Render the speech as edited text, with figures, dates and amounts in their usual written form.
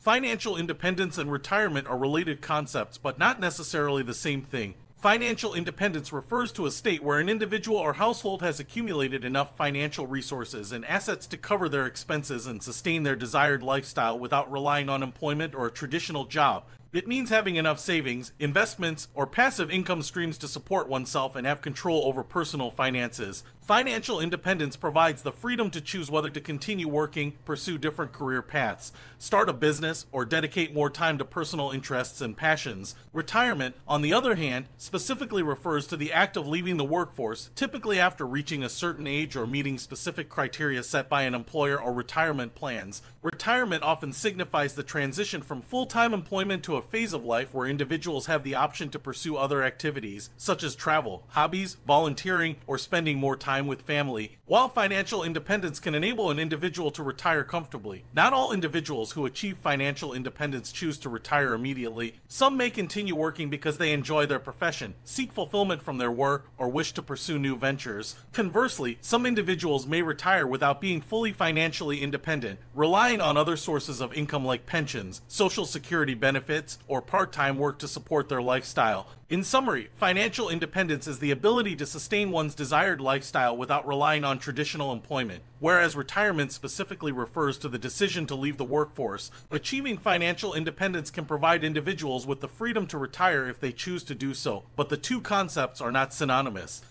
Financial independence and retirement are related concepts, but not necessarily the same thing. Financial independence refers to a state where an individual or household has accumulated enough financial resources and assets to cover their expenses and sustain their desired lifestyle without relying on employment or a traditional job. It means having enough savings, investments, or passive income streams to support oneself and have control over personal finances. Financial independence provides the freedom to choose whether to continue working, pursue different career paths, start a business, or dedicate more time to personal interests and passions. Retirement, on the other hand, specifically refers to the act of leaving the workforce, typically after reaching a certain age or meeting specific criteria set by an employer or retirement plans. Retirement often signifies the transition from full-time employment to a phase of life where individuals have the option to pursue other activities, such as travel, hobbies, volunteering, or spending more time with family. While financial independence can enable an individual to retire comfortably, not all individuals who achieve financial independence choose to retire immediately. Some may continue working because they enjoy their profession, seek fulfillment from their work, or wish to pursue new ventures. Conversely, some individuals may retire without being fully financially independent, relying on other sources of income like pensions, social security benefits, or part-time work to support their lifestyle. In summary, financial independence is the ability to sustain one's desired lifestyle without relying on traditional employment, whereas retirement specifically refers to the decision to leave the workforce. Achieving financial independence can provide individuals with the freedom to retire if they choose to do so, but the two concepts are not synonymous.